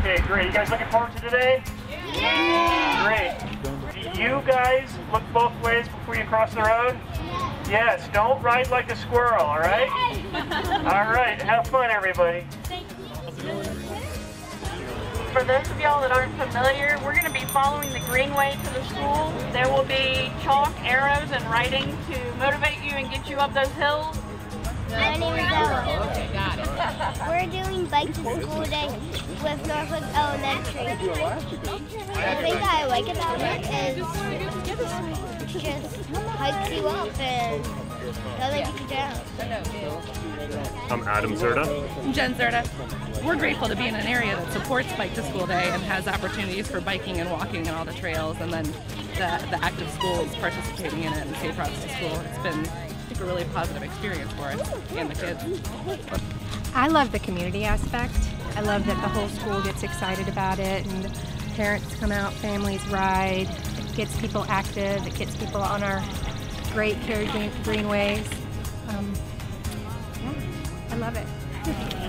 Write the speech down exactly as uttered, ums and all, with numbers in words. Okay, great. You guys looking forward to today? Yeah! Great. Do you guys look both ways before you cross the road? Yes, don't ride like a squirrel, all right? All right, have fun, everybody. Thank you. For those of y'all that aren't familiar, we're going to be following the Greenway to the school. There will be chalk, arrows, and writing to motivate you and get you up those hills. My name is Ella. Okay, got it. We're doing bike to school day with Northwood Elementary. The thing I like about it is it just hikes you up and doesn't get you down. I'm Adam Zerda. I'm Jen Zerda. We're grateful to be in an area that supports Bike to School Day and has opportunities for biking and walking and all the trails, and then the, the active schools participating in it and safe routes to school. It's been, I think, a really positive experience for us and the kids. I love the community aspect. I love that the whole school gets excited about it, and parents come out, families ride. It gets people active. It gets people on our great Cary Greenways. Um, yeah, I love it.